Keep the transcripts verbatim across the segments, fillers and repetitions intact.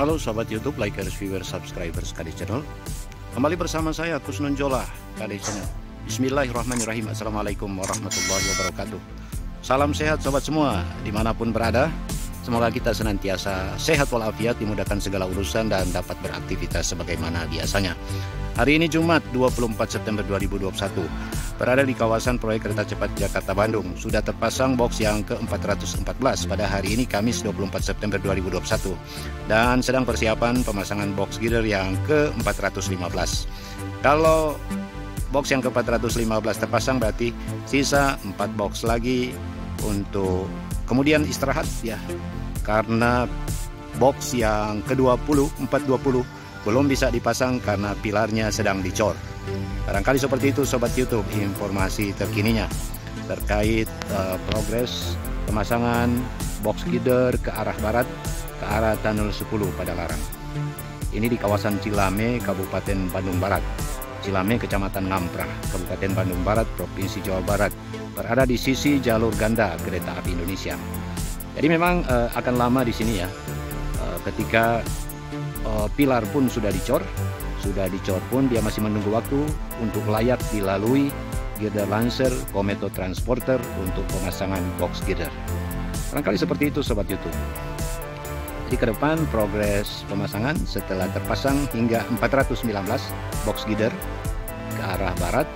Halo sahabat YouTube, likers, viewers, subscribers K D Channel. Kembali bersama saya Khusnun Jolah, K D Channel. Bismillahirrahmanirrahim. Assalamualaikum warahmatullahi wabarakatuh. Salam sehat sahabat semua dimanapun berada. Semoga kita senantiasa sehat walafiat, dimudahkan segala urusan dan dapat beraktivitas sebagaimana biasanya. Hari ini Jumat dua puluh empat September dua ribu dua puluh satu, berada di kawasan proyek kereta cepat Jakarta Bandung. Sudah terpasang box yang ke empat ratus empat belas pada hari ini Kamis dua puluh empat September dua ribu dua puluh satu. Dan sedang persiapan pemasangan box girder yang ke empat ratus lima belas. Kalau box yang ke empat ratus lima belas terpasang berarti sisa empat box lagi untuk kemudian istirahat ya, karena box yang ke dua puluh, empat dua puluh belum bisa dipasang karena pilarnya sedang dicor. Barangkali seperti itu sobat YouTube, informasi terkininya terkait uh, progres pemasangan box girder ke arah barat, ke arah Tunnel sepuluh pada Larang. Ini di kawasan Cilame, Kabupaten Bandung Barat. Cilame, Kecamatan Lamprah, Kabupaten Bandung Barat, Provinsi Jawa Barat. Berada di sisi jalur ganda kereta api Indonesia. Jadi memang e, akan lama di sini ya. E, ketika e, pilar pun sudah dicor, sudah dicor pun dia masih menunggu waktu untuk layak dilalui Girder Lancer, Kometo Transporter untuk pemasangan box girder. Barangkali seperti itu sobat YouTube. Jadi ke depan progres pemasangan setelah terpasang hingga empat ratus sembilan belas box girder ke arah barat.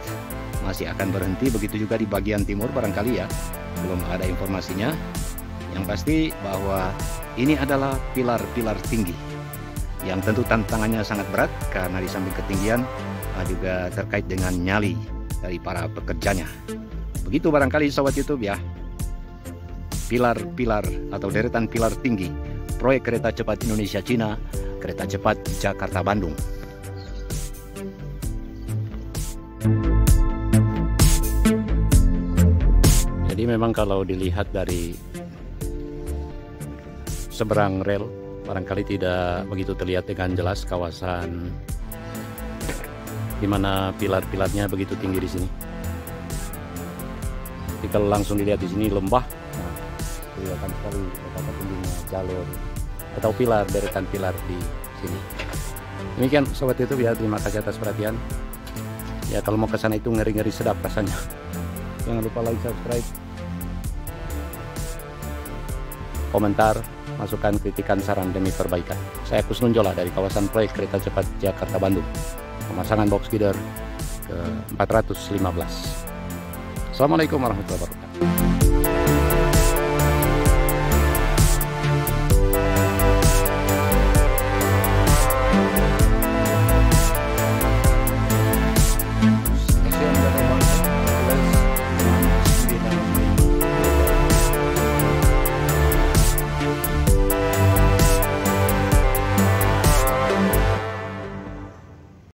Masih akan berhenti, begitu juga di bagian timur barangkali ya, belum ada informasinya. Yang pasti bahwa ini adalah pilar-pilar tinggi yang tentu tantangannya sangat berat karena di samping ketinggian juga terkait dengan nyali dari para pekerjanya. Begitu barangkali sobat YouTube ya, pilar-pilar atau deretan pilar tinggi proyek kereta cepat Indonesia Cina, kereta cepat Jakarta Bandung. Jadi memang kalau dilihat dari seberang rel, barangkali tidak begitu terlihat dengan jelas kawasan di mana pilar-pilarnya begitu tinggi di sini. Jadi kalau langsung dilihat di sini lembah, nah, kelihatan sekali betapa tingginya jalur atau pilar, deretan pilar di sini. Demikian sobat YouTube ya, terima kasih atas perhatian. Ya kalau mau ke sana itu ngeri-ngeri sedap rasanya. Jangan lupa like, subscribe, komentar, masukan, kritikan, saran demi perbaikan. Saya Khusnun Jolah dari kawasan proyek kereta cepat Jakarta Bandung. Pemasangan box girder ke empat ratus lima belas. Assalamualaikum warahmatullahi wabarakatuh.